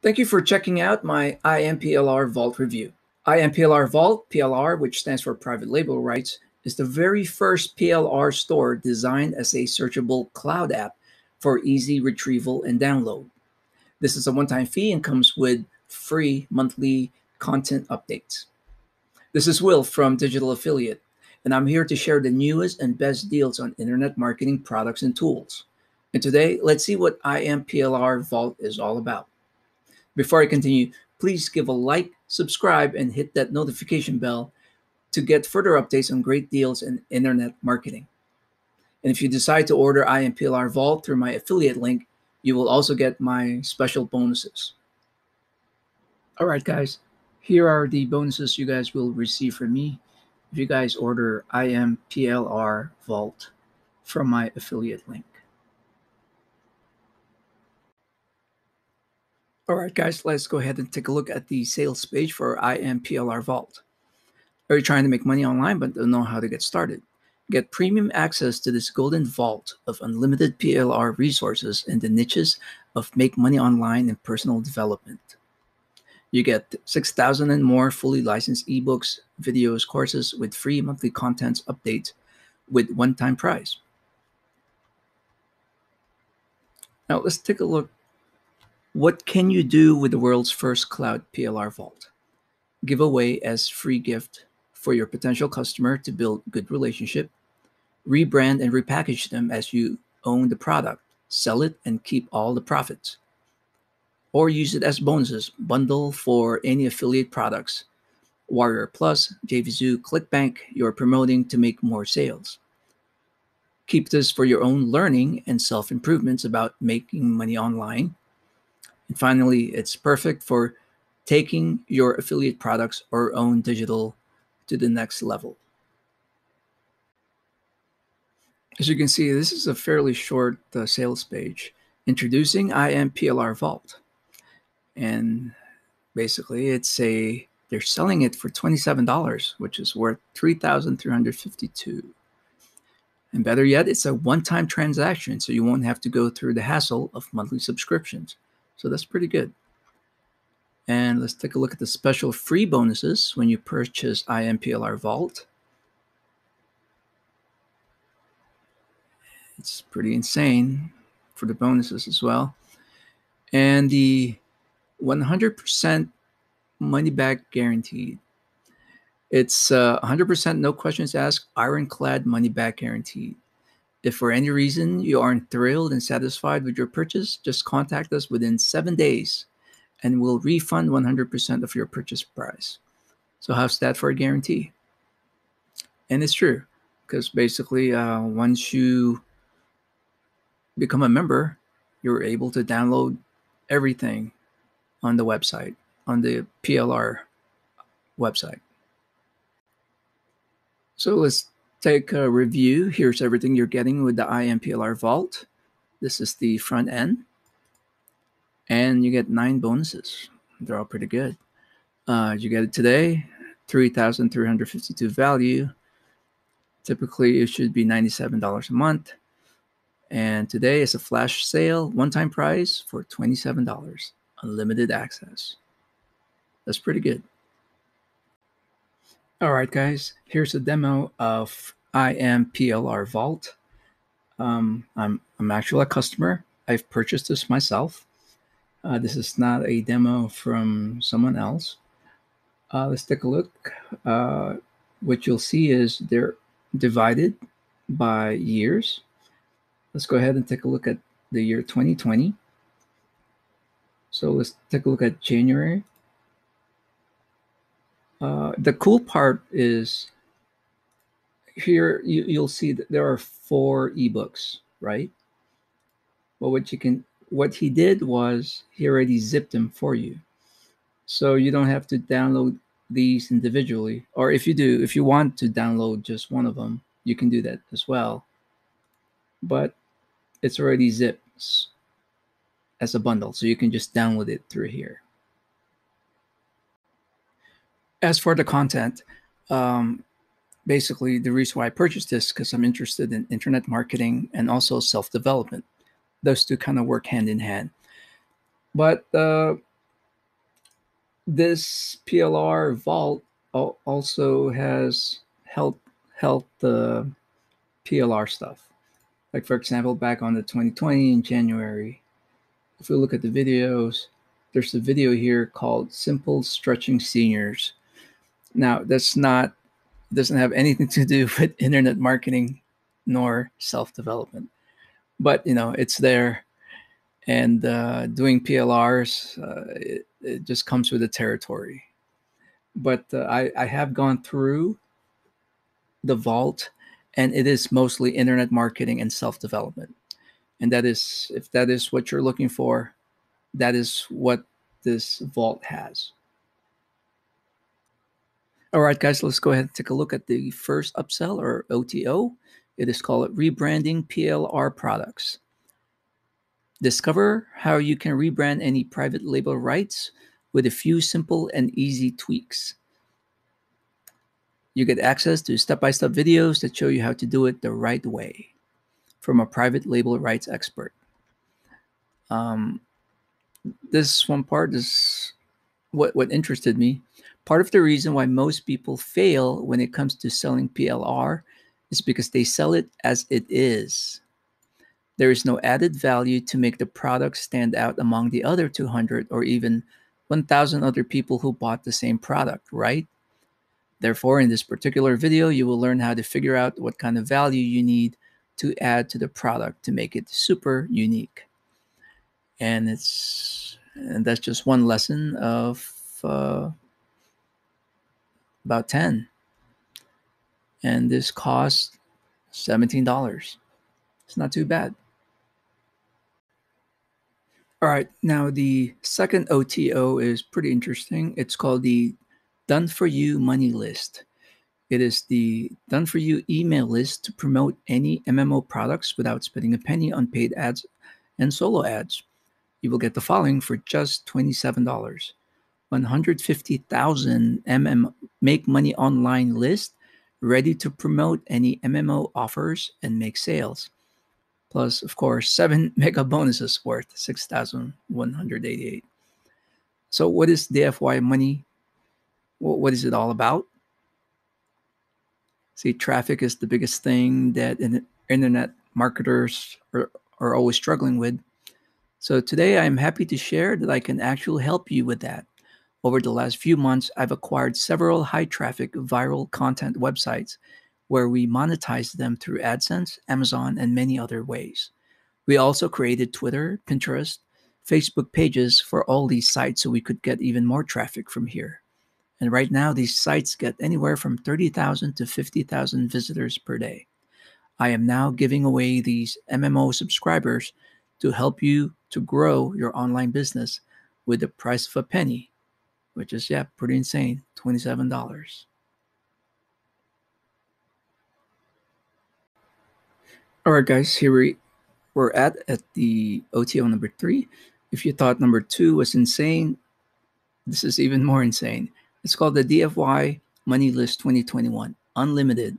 Thank you for checking out my IM PLR Vault review. IM PLR Vault, PLR, which stands for Private Label Rights, is the very first PLR store designed as a searchable cloud app for easy retrieval and download. This is a one-time fee and comes with free monthly content updates. This is Will from Digital Affiliate, and I'm here to share the newest and best deals on internet marketing products and tools. And today, let's see what IM PLR Vault is all about. Before I continue, please give a like, subscribe, and hit that notification bell to get further updates on great deals in internet marketing. And if you decide to order IM PLR Vault through my affiliate link, you will also get my special bonuses. All right, guys, here are the bonuses you guys will receive from me if you guys order IM PLR Vault from my affiliate link. All right, guys, let's go ahead and take a look at the sales page for IM PLR Vault. Are you trying to make money online but don't know how to get started? Get premium access to this golden vault of unlimited PLR resources in the niches of make money online and personal development. You get 6,000 and more fully licensed ebooks, videos, courses with free monthly contents updates with one-time price. Now let's take a look. What can you do with the world's first cloud PLR vault? Give away as free gift for your potential customer to build good relationship. Rebrand and repackage them as you own the product. Sell it and keep all the profits. Or use it as bonuses. Bundle for any affiliate products. Warrior Plus, JVZoo, ClickBank, you're promoting to make more sales. Keep this for your own learning and self-improvements about making money online. And finally, it's perfect for taking your affiliate products or own digital to the next level. As you can see, this is a fairly short sales page. Introducing IM PLR Vault. And basically, they're selling it for $27, which is worth $3,352. And better yet, it's a one-time transaction, so you won't have to go through the hassle of monthly subscriptions. So that's pretty good. And let's take a look at the special free bonuses when you purchase IM PLR Vault. It's pretty insane for the bonuses as well. And the 100% money back guaranteed. It's 100% no questions asked, ironclad money back guaranteed. If for any reason you aren't thrilled and satisfied with your purchase, just contact us within 7 days and we'll refund 100% of your purchase price. So how's that for a guarantee? And it's true, because basically once you become a member, you're able to download everything on the website, on the PLR website. So let's take a review. Here's everything you're getting with the IM PLR Vault. This is the front end. And you get 9 bonuses. They're all pretty good. You get it today, 3,352 value. Typically, it should be $97 a month. And today is a flash sale, one-time price for $27, unlimited access. That's pretty good. All right, guys, here's a demo of IM PLR Vault. I'm actually a customer. I've purchased this myself. This is not a demo from someone else. Let's take a look. What you'll see is they're divided by years. Let's go ahead and take a look at the year 2020. So let's take a look at January. The cool part is here you'll see that there are 4 ebooks, right? Well, what he did was he already zipped them for you, so you don't have to download these individually. Or if you want to download just one of them, you can do that as well. But it's already zipped as a bundle, so you can just download it through here. As for the content, basically the reason why I purchased this is because I'm interested in internet marketing and also self-development. Those two kind of work hand in hand. But this PLR Vault also has helped the PLR stuff. Like, for example, back on the 2020 in January, if we look at the videos, there's a video here called Simple Stretching Seniors. Now, that's not, doesn't have anything to do with internet marketing nor self-development, but, you know, it's there. And doing PLRs, it just comes with the territory. But I have gone through the vault, and it is mostly internet marketing and self-development. And that is, if that is what you're looking for, that is what this vault has. All right, guys, let's go ahead and take a look at the first upsell, or OTO. It is called Rebranding PLR Products. Discover how you can rebrand any private label rights with a few simple and easy tweaks. You get access to step-by-step videos that show you how to do it the right way from a private label rights expert. This one part is what interested me. Part of the reason why most people fail when it comes to selling PLR is because they sell it as it is. There is no added value to make the product stand out among the other 200 or even 1,000 other people who bought the same product, right? Therefore, in this particular video, you will learn how to figure out what kind of value you need to add to the product to make it super unique. And that's just one lesson of about 10, and this cost $17. It's not too bad. All right, now the second OTO is pretty interesting. It's called the Done For You Money List. It is the Done For You email list to promote any MMO products without spending a penny on paid ads and solo ads. You will get the following for just $27. 150,000 Make Money Online list ready to promote any MMO offers and make sales. Plus, of course, 7 mega bonuses worth $6,188. So what is DFY money? What is it all about? See, traffic is the biggest thing that internet marketers are always struggling with. So today I'm happy to share that I can actually help you with that. Over the last few months, I've acquired several high-traffic viral content websites where we monetized them through AdSense, Amazon, and many other ways. We also created Twitter, Pinterest, Facebook pages for all these sites so we could get even more traffic from here. And right now, these sites get anywhere from 30,000 to 50,000 visitors per day. I am now giving away these MMO subscribers to help you to grow your online business with the price of a penny, which is, yeah, pretty insane, $27. All right, guys, here we're at the OTO number 3. If you thought number 2 was insane, this is even more insane. It's called the DFY Money List 2021, Unlimited.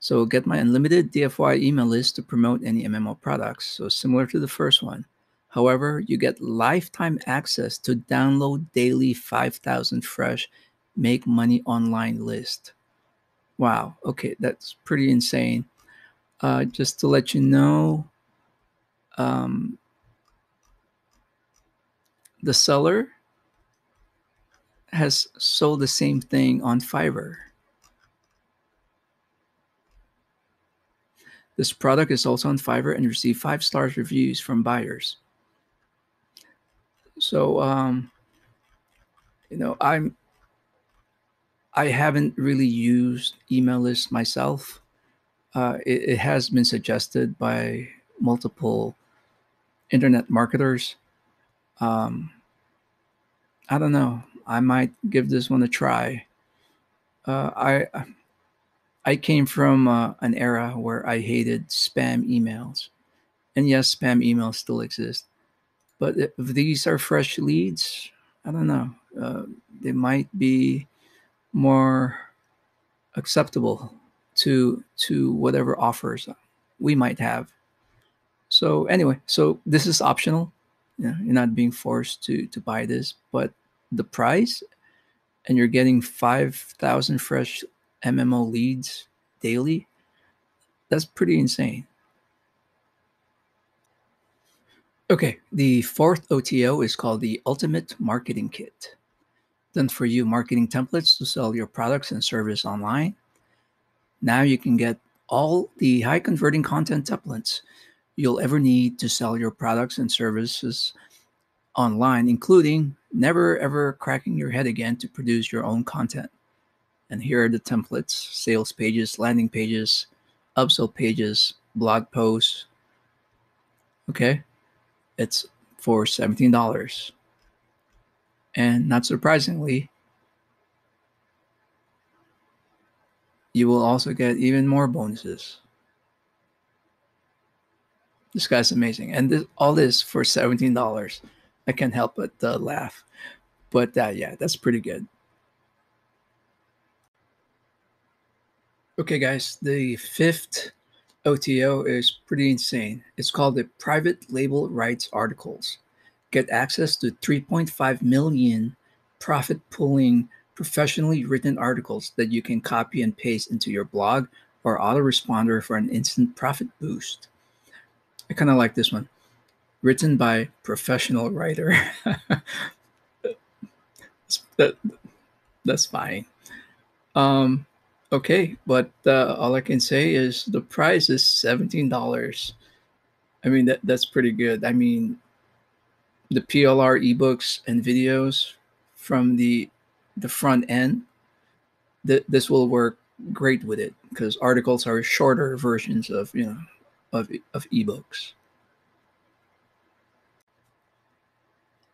So get my unlimited DFY email list to promote any MMO products. So similar to the first one. However, you get lifetime access to download daily 5,000 fresh Make Money Online list. Wow. Okay, that's pretty insane. Just to let you know, the seller has sold the same thing on Fiverr. This product is also on Fiverr and received 5-star reviews from buyers. So, you know, I haven't really used email lists myself. It has been suggested by multiple internet marketers. I don't know. I might give this one a try. I came from an era where I hated spam emails, and yes, spam emails still exist. But if these are fresh leads, I don't know. They might be more acceptable to whatever offers we might have. So anyway, so this is optional. You know, you're not being forced to buy this, but the price, and you're getting 5,000 fresh MMO leads daily, that's pretty insane. Okay, the fourth OTO is called the Ultimate Marketing Kit. Done for you marketing templates to sell your products and service online. Now you can get all the high converting content templates you'll ever need to sell your products and services online, including never ever cracking your head again to produce your own content. And here are the templates: sales pages, landing pages, upsell pages, blog posts. Okay, it's for $17. And not surprisingly, you will also get even more bonuses. This guy's amazing. And all this for $17. I can't help but laugh. But yeah, that's pretty good. Okay, guys, the fifth OTO is pretty insane. It's called the Private Label Rights Articles. Get access to 3.5 million profit-pulling professionally written articles that you can copy and paste into your blog or autoresponder for an instant profit boost. I kind of like this one. Written by professional writer. That's fine. Okay, but all I can say is the price is $17. I mean, that's pretty good. I mean, the PLR ebooks and videos from the front end, this will work great with it because articles are shorter versions of, you know, of ebooks.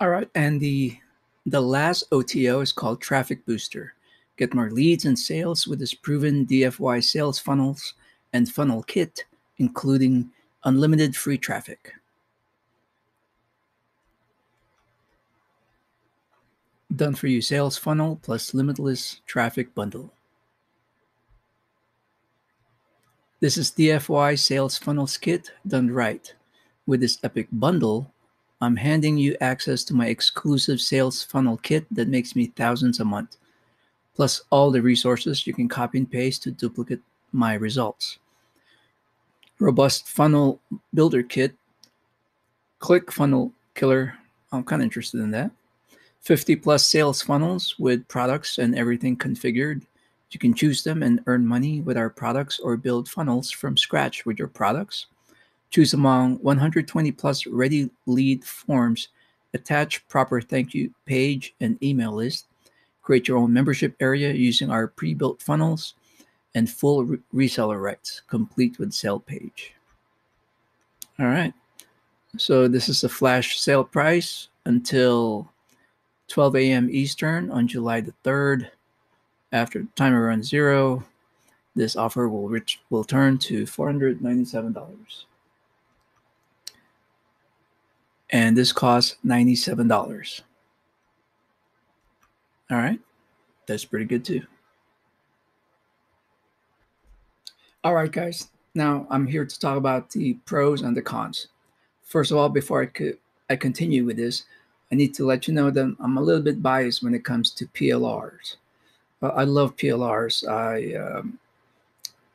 All right, and the last OTO is called Traffic Booster. Get more leads and sales with this proven DFY sales funnels and funnel kit, including unlimited free traffic. Done for you sales funnel plus limitless traffic bundle. This is DFY sales funnels kit done right. With this epic bundle, I'm handing you access to my exclusive sales funnel kit that makes me thousands a month, plus all the resources you can copy and paste to duplicate my results. Robust funnel builder kit, click funnel killer. I'm kind of interested in that. 50 plus sales funnels with products and everything configured. You can choose them and earn money with our products or build funnels from scratch with your products. Choose among 120 plus ready lead forms, attach proper thank you page and email list, create your own membership area using our pre-built funnels, and full reseller rights, complete with sale page. All right, so this is the flash sale price until 12 a.m. Eastern on July the 3rd. After timer runs 0, this offer will turn to $497. And this costs $97. All right, that's pretty good too. All right, guys, now I'm here to talk about the pros and the cons. First of all, before I continue with this, I need to let you know that I'm a little bit biased when it comes to PLRs. I love PLRs.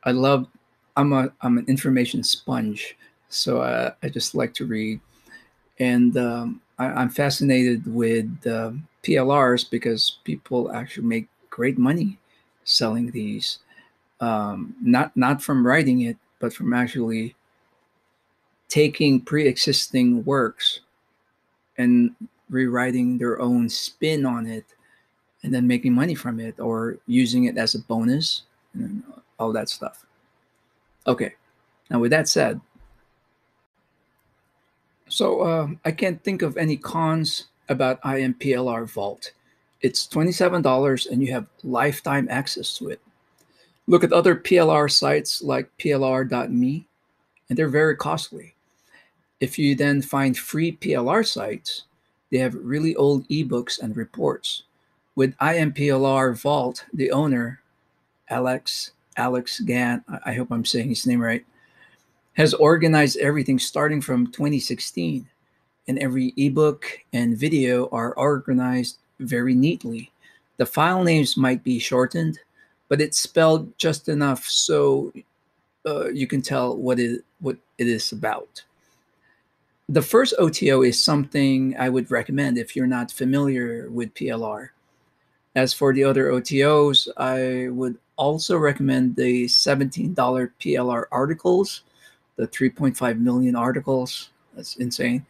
I'm an information sponge, so I just like to read, and I'm fascinated with PLRs because people actually make great money selling these. Not from writing it, but from actually taking pre-existing works and rewriting their own spin on it and then making money from it or using it as a bonus and all that stuff. Okay, now with that said, so I can't think of any cons about IM PLR Vault. It's $27 and you have lifetime access to it. Look at other PLR sites like plr.me, and they're very costly. If you then find free PLR sites, they have really old ebooks and reports. With IM PLR Vault, the owner, Alex Gant, I hope I'm saying his name right, has organized everything starting from 2016. And every ebook and video are organized very neatly. The file names might be shortened, but it's spelled just enough so you can tell what it is about. The first OTO is something I would recommend if you're not familiar with PLR. As for the other OTOs, I would also recommend the $17 PLR articles, the 3.5 million articles, that's insane,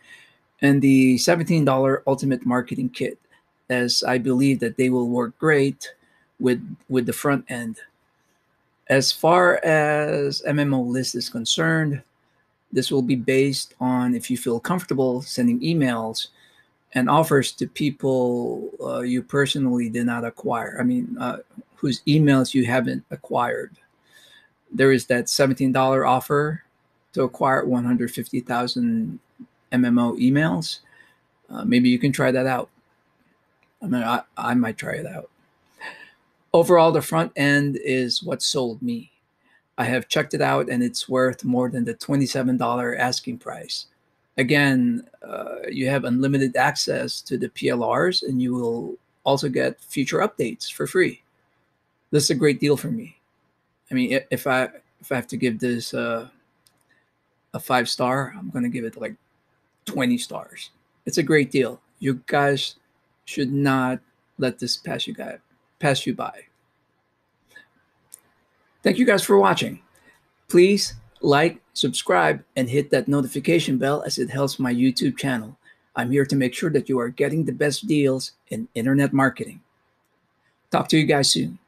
and the $17 Ultimate Marketing Kit, as I believe that they will work great with the front end. As far as MMO list is concerned, this will be based on if you feel comfortable sending emails and offers to people you personally did not acquire. I mean, whose emails you haven't acquired. There is that $17 offer to acquire 150,000 MMO emails. Maybe you can try that out. I mean, I might try it out. Overall, the front end is what sold me. I have checked it out and it's worth more than the $27 asking price. Again, you have unlimited access to the PLRs and you will also get future updates for free. This is a great deal for me. I mean, if I have to give this a 5-star, I'm going to give it like 20 stars. It's a great deal. You guys should not let this pass you by. Thank you guys for watching. Please like, subscribe, and hit that notification bell as it helps my YouTube channel. I'm here to make sure that you are getting the best deals in internet marketing. Talk to you guys soon.